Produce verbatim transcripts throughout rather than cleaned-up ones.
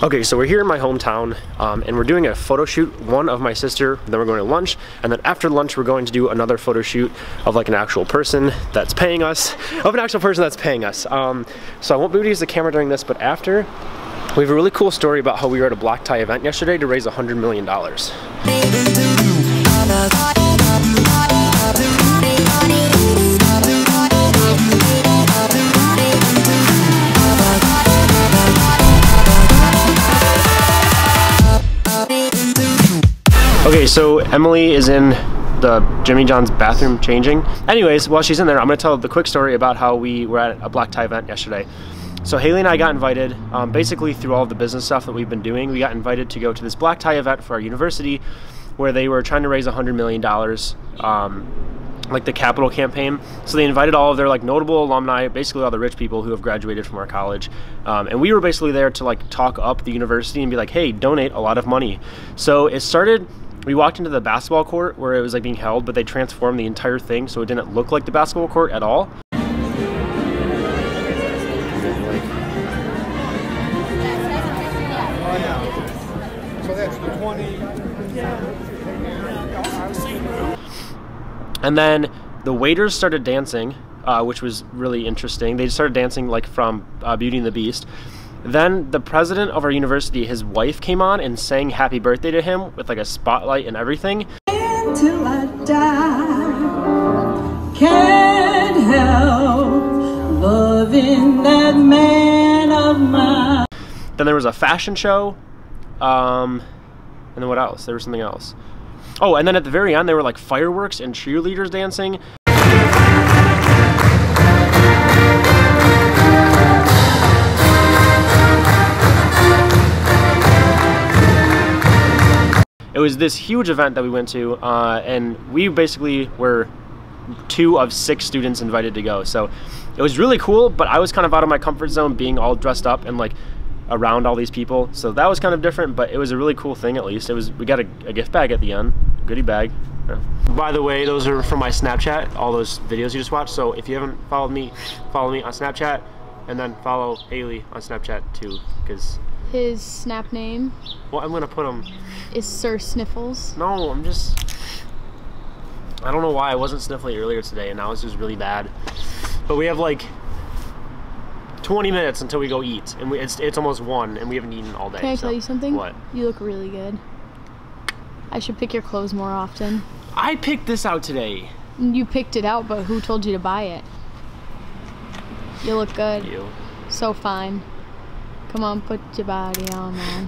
Okay, so we're here in my hometown um, and we're doing a photo shoot, one of my sister, then we're going to lunch, and then after lunch we're going to do another photo shoot of like an actual person that's paying us, of an actual person that's paying us. Um, so I won't be able to use the camera during this, but after, we have a really cool story about how we were at a black tie event yesterday to raise one hundred million dollars. Okay, so Emily is in the Jimmy John's bathroom changing. Anyways, while she's in there, I'm gonna tell the quick story about how we were at a black tie event yesterday. So Haley and I got invited, um, basically through all of the business stuff that we've been doing, we got invited to go to this black tie event for our university where they were trying to raise one hundred million dollars, um, like the Capital campaign. So they invited all of their like notable alumni, basically all the rich people who have graduated from our college. Um, and we were basically there to like talk up the university and be like, hey, donate a lot of money. So it started, we walked into the basketball court where it was like being held, but they transformed the entire thing so it didn't look like the basketball court at all. And then the waiters started dancing, uh, which was really interesting. They started dancing like from uh, Beauty and the Beast. Then the president of our university, his wife came on and sang happy birthday to him with like a spotlight and everything. Until I die, can't help loving that man of mine. Then there was a fashion show. Um, and then what else? There was something else. Oh, and then at the very end, there were like fireworks and cheerleaders dancing. It was this huge event that we went to, uh, and we basically were two of six students invited to go. So it was really cool, but I was kind of out of my comfort zone being all dressed up and like around all these people. So that was kind of different, but it was a really cool thing at least. It was, we got a, a gift bag at the end, a goodie bag. Yeah. By the way, those are from my Snapchat, all those videos you just watched. So if you haven't followed me, follow me on Snapchat, and then follow Haley on Snapchat too, because his snap name, well, I'm gonna put him, is Sir Sniffles. No, I'm just, I don't know why I wasn't sniffly earlier today and now it's just really bad. But we have like twenty minutes until we go eat, and we, it's, it's almost one, and we haven't eaten all day. Can I so. tell you something? What? You look really good. I should pick your clothes more often. I picked this out today. You picked it out, but who told you to buy it? You look good. You. So fine. Come on, put your body on, man.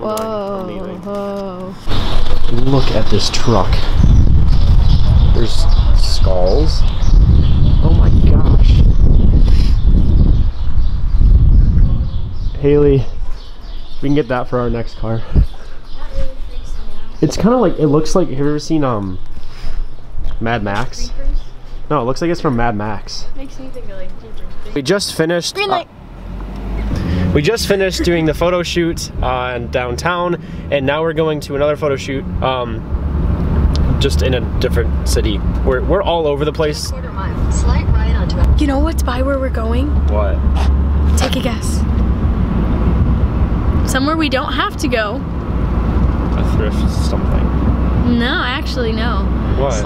Whoa, whoa. Look at this truck. There's skulls. Oh my gosh. Haley, we can get that for our next car. Really, it's kind of like, it looks like, have you ever seen um, Mad Max? Reapers? No, it looks like it's from Mad Max. Makes me think of like Reapers. We just finished. Green light. Uh, we just finished doing the photo shoot on uh, downtown, and now we're going to another photo shoot, um, just in a different city. We're we're all over the place. Quarter mile, slide right onto it. You know what's by where we're going? What? Take a guess. Somewhere we don't have to go. A thrift something. No, actually no. What?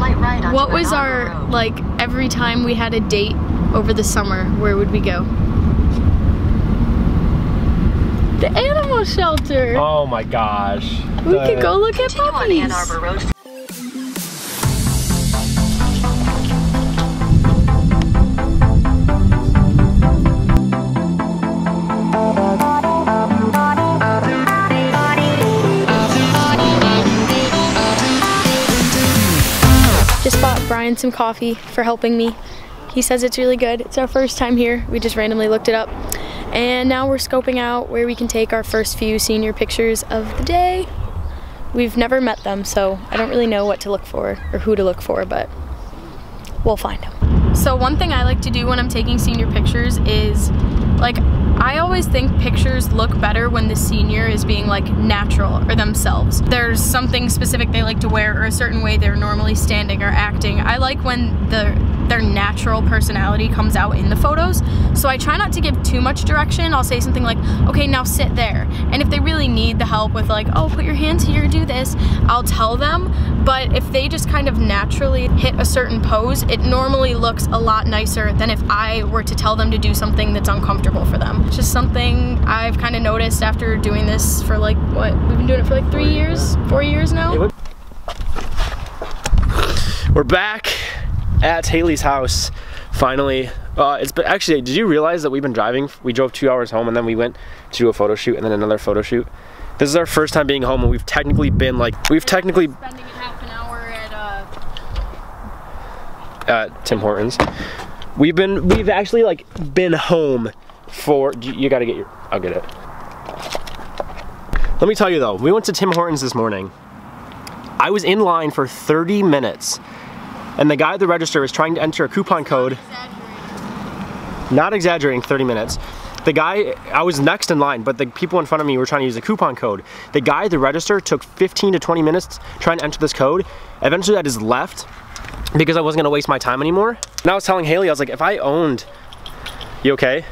What was our, like, every time we had a date over the summer, where would we go? The animal shelter. Oh my gosh. We the... could go look at puppies. Ann Arbor Road. Brian some coffee for helping me. He says it's really good. It's our first time here. We just randomly looked it up. And now we're scoping out where we can take our first few senior pictures of the day. We've never met them, so I don't really know what to look for or who to look for, but we'll find them. So one thing I like to do when I'm taking senior pictures is, like, I always think pictures look better when the senior is being like natural or themselves. There's something specific they like to wear or a certain way they're normally standing or acting. I like when the their natural personality comes out in the photos. So I try not to give too much direction. I'll say something like, okay, now sit there. And if they really need the help with like, oh, put your hands here, do this, I'll tell them. But if they just kind of naturally hit a certain pose, it normally looks a lot nicer than if I were to tell them to do something that's uncomfortable for them. It's just something I've kind of noticed after doing this for like, what, we've been doing it for like three years, four years now. We're back at Haley's house, finally. Uh, it's been, actually, did you realize that we've been driving? We drove two hours home and then we went to do a photo shoot and then another photo shoot. This is our first time being home and we've technically been like, we've technically... spending half an hour at, uh... at Tim Hortons. We've been, we've actually like been home for, you, you gotta get your, I'll get it. Let me tell you though, we went to Tim Hortons this morning. I was in line for thirty minutes. And the guy at the register was trying to enter a coupon code. Exaggerating. Not exaggerating, thirty minutes. The guy, I was next in line, but the people in front of me were trying to use a coupon code. The guy at the register took fifteen to twenty minutes trying to enter this code. Eventually I just left because I wasn't gonna waste my time anymore. And I was telling Haley, I was like, if I owned, you okay?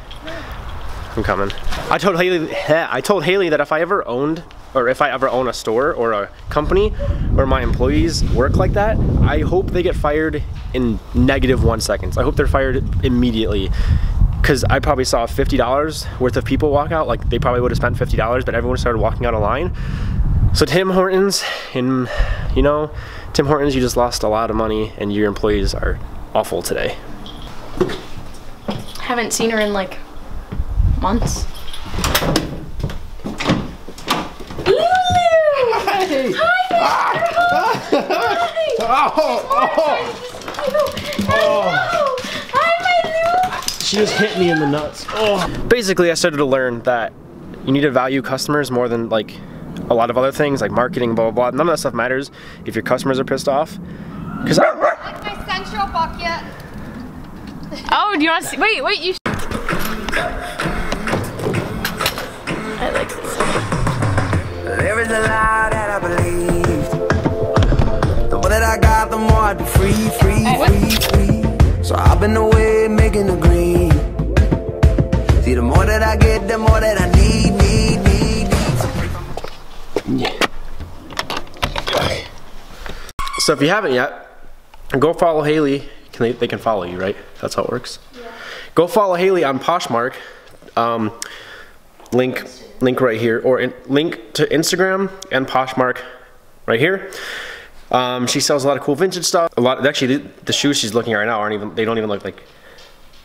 I'm coming. I told Haley, I told Haley that if I ever owned or if I ever own a store or a company where my employees work like that, I hope they get fired in negative one seconds. I hope they're fired immediately. Cause I probably saw fifty dollars worth of people walk out, like they probably would have spent fifty dollars, but everyone started walking out of line. So Tim Hortons, and you know, Tim Hortons, you just lost a lot of money and your employees are awful today. Haven't seen her in like months. She just hit me in the nuts. Oh. Basically, I started to learn that you need to value customers more than like a lot of other things, like marketing, blah, blah, blah. None of that stuff matters if your customers are pissed off. Cause I like my central bucket. Oh, do you want to see? Wait, wait, you. I like this song. There is a lie that I believe. The more that I got, the more I'd be free, free, free, free. So I've been away making a green. See, the more that I get, the more that I need, need, need, need. Yeah. So if you haven't yet, go follow Haley. Can they, they can follow you, right? That's how it works. Yeah. Go follow Haley on Poshmark. Um, link link right here, or in, link to Instagram and Poshmark right here. Um, she sells a lot of cool vintage stuff. A lot of, actually the, the shoes she's looking at right now aren't even, they don't even look like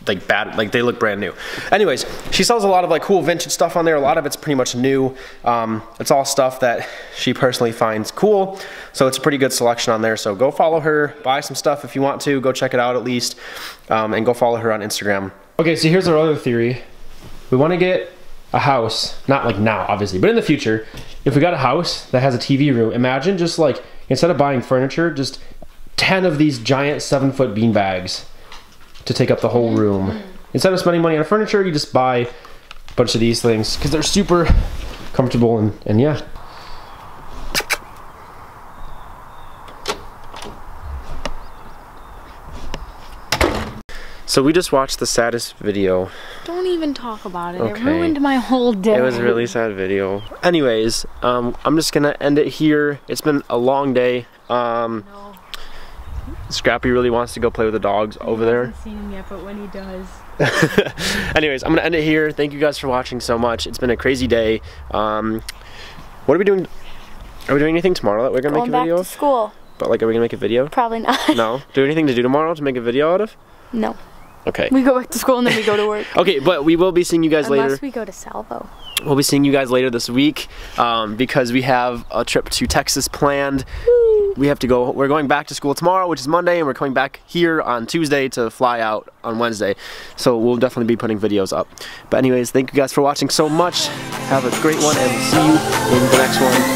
like bad, like they look brand new. Anyways, she sells a lot of like cool vintage stuff on there. A lot of it's pretty much new. Um, it's all stuff that she personally finds cool. So it's a pretty good selection on there. So go follow her, buy some stuff if you want to, go check it out at least, um, and go follow her on Instagram. Okay, so here's our other theory. We wanna get a house, not like now obviously, but in the future, if we got a house that has a T V room, imagine just like, instead of buying furniture, just ten of these giant seven foot bean bags to take up the whole room. Instead of spending money on furniture, you just buy a bunch of these things because they're super comfortable and, and yeah. So we just watched the saddest video. Don't even talk about it. Okay. It ruined my whole day. It was a really sad video. Anyways, um, I'm just gonna end it here. It's been a long day. Um, no. Scrappy really wants to go play with the dogs he over there. I haven't seen him yet, but when he does. Anyways, I'm gonna end it here. Thank you guys for watching so much. It's been a crazy day. Um, what are we doing? Are we doing anything tomorrow that we're gonna going make a video? Back to school. But like, are we gonna make a video? Probably not. No. Do we have anything to do tomorrow to make a video out of? No. Okay. We go back to school and then we go to work. Okay, but we will be seeing you guys Unless later. Unless we go to Salvo. We'll be seeing you guys later this week um, because we have a trip to Texas planned. Woo. We have to go, we're going back to school tomorrow, which is Monday, and we're coming back here on Tuesday to fly out on Wednesday. So we'll definitely be putting videos up. But anyways, thank you guys for watching so much. Have a great one and see you in the next one.